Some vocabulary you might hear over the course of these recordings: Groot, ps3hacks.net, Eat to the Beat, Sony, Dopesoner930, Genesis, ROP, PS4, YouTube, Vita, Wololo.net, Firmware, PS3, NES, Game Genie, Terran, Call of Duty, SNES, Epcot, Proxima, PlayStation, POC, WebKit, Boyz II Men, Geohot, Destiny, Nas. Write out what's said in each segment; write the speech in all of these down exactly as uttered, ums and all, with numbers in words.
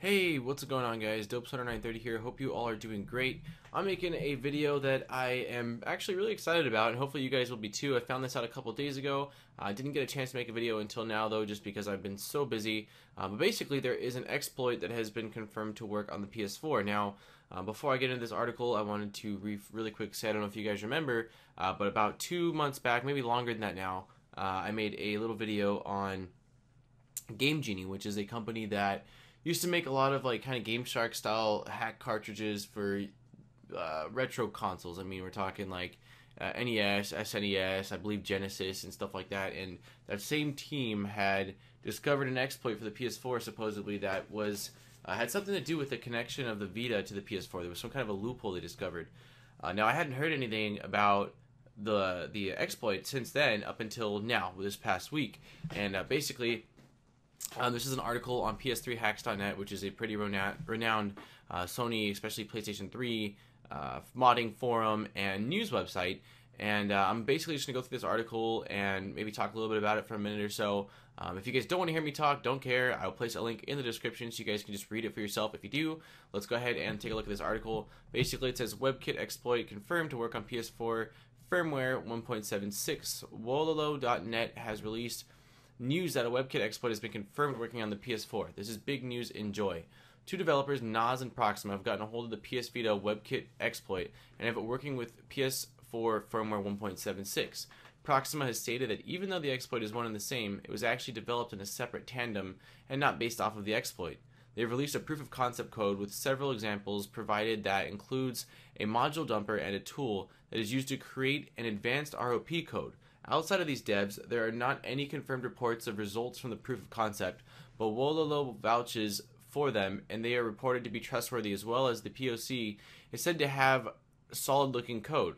Hey, what's going on guys? Dopesoner nine thirty here. Hope you all are doing great. I'm making a video that I am actually really excited about, and hopefully you guys will be too. I found this out a couple days ago. I uh, didn't get a chance to make a video until now though, just because I've been so busy. Uh, but basically there is an exploit that has been confirmed to work on the P S four. Now, uh, before I get into this article, I wanted to re really quick say, I don't know if you guys remember, uh, but about two months back, maybe longer than that now, uh, I made a little video on Game Genie, which is a company that used to make a lot of like kind of GameShark style hack cartridges for uh, retro consoles. I mean, we're talking like uh, N E S, S N E S, I believe Genesis and stuff like that. And that same team had discovered an exploit for the P S four supposedly that was uh, had something to do with the connection of the Vita to the P S four. There was some kind of a loophole they discovered. Uh, now I hadn't heard anything about the the exploit since then up until now, this past week, and uh, basically. Um, this is an article on P S three hacks dot net, which is a pretty renowned uh, Sony, especially PlayStation three, uh, modding forum and news website. And uh, I'm basically just going to go through this article and maybe talk a little bit about it for a minute or so. Um, if you guys don't want to hear me talk, don't care. I'll place a link in the description so you guys can just read it for yourself. If you do, let's go ahead and take a look at this article. Basically, it says WebKit exploit confirmed to work on P S four firmware one point seven six. Wololo dot net has released news that a WebKit exploit has been confirmed working on the P S four. This is big news, enjoy. Two developers, Nas and Proxima, have gotten a hold of the P S Vita WebKit exploit and have it working with P S four firmware one point seven six. Proxima has stated that even though the exploit is one and the same, it was actually developed in a separate tandem and not based off of the exploit. They've released a proof of concept code with several examples provided that includes a module dumper and a tool that is used to create an advanced R O P code. Outside of these devs, there are not any confirmed reports of results from the proof of concept, but Wololo vouches for them, and they are reported to be trustworthy, as well as the P O C is said to have solid-looking code.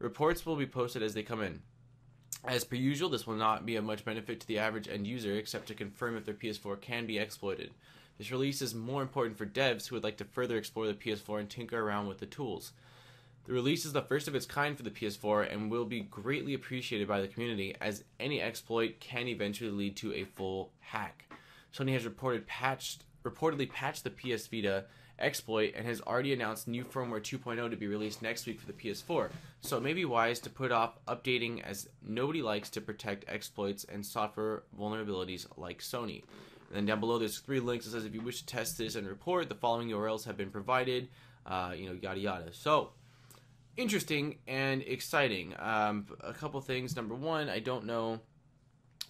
Reports will be posted as they come in. As per usual, this will not be of much benefit to the average end user, except to confirm if their P S four can be exploited. This release is more important for devs who would like to further explore the P S four and tinker around with the tools. The release is the first of its kind for the P S four and will be greatly appreciated by the community, as any exploit can eventually lead to a full hack. Sony has reported patched, reportedly patched the P S Vita exploit and has already announced new firmware two point oh to be released next week for the P S four, so it may be wise to put off updating, as nobody likes to protect exploits and software vulnerabilities like Sony. And then down below there's three links. It says if you wish to test this and report, the following U R Ls have been provided, uh, you know, yada yada. So, interesting and exciting. Um, a couple things. Number one, I don't know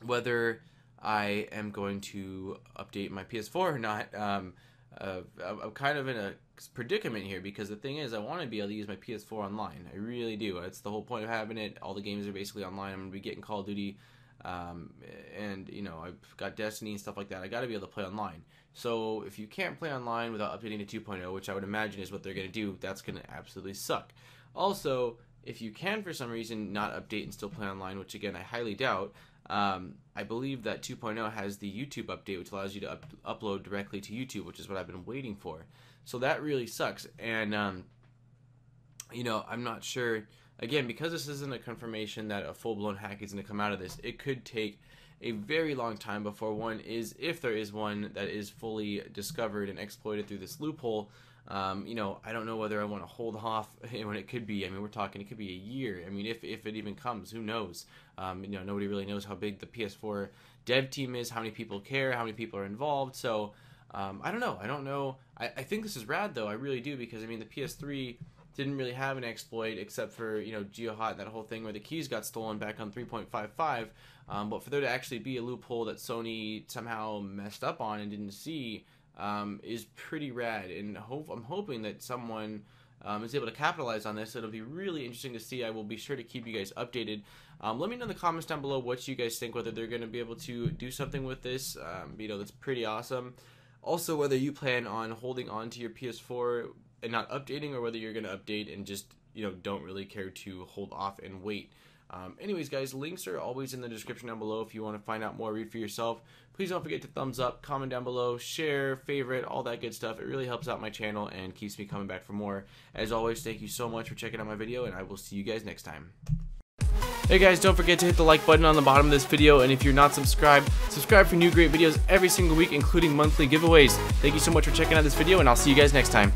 whether I am going to update my P S four or not. Um, uh, I'm kind of in a predicament here, because the thing is, I want to be able to use my P S four online. I really do. That's the whole point of having it. All the games are basically online. I'm going to be getting Call of Duty, um, and you know, I've got Destiny and stuff like that. I got to be able to play online. So if you can't play online without updating to two point oh, which I would imagine is what they're going to do, that's going to absolutely suck. Also, if you can for some reason not update and still play online, which again I highly doubt, um, I believe that two point oh has the YouTube update, which allows you to up upload directly to YouTube, which is what I've been waiting for. So that really sucks, and um, you know, I'm not sure, again, because this isn't a confirmation that a full-blown hack is going to come out of this. It could take a very long time before one is, if there is one, that is fully discovered and exploited through this loophole. Um, you know, I don't know whether I want to hold off when it could be. I mean, we're talking, it could be a year. I mean, if, if it even comes, who knows? Um, you know, nobody really knows how big the P S four dev team is, how many people care, how many people are involved. So, um, I don't know. I don't know. I, I think this is rad, though. I really do, because, I mean, the P S three didn't really have an exploit except for, you know, Geohot and that whole thing where the keys got stolen back on three point five five. Um, but for there to actually be a loophole that Sony somehow messed up on and didn't see, Um, is pretty rad, and hope, I'm hoping that someone um, is able to capitalize on this. It'll be really interesting to see. I will be sure to keep you guys updated. Um, let me know in the comments down below what you guys think, whether they're going to be able to do something with this. Um, you know, that's pretty awesome. Also, whether you plan on holding on to your P S four and not updating, or whether you're going to update and just, you know, don't really care to hold off and wait. Um, anyways guys, links are always in the description down below if you want to find out more, read for yourself. Please don't forget to thumbs up, comment down below, share, favorite, all that good stuff. It really helps out my channel and keeps me coming back for more. As always, thank you so much for checking out my video, and I will see you guys next time. Hey guys, don't forget to hit the like button on the bottom of this video, and if you're not subscribed, subscribe for new great videos every single week, including monthly giveaways. Thank you so much for checking out this video, and I'll see you guys next time.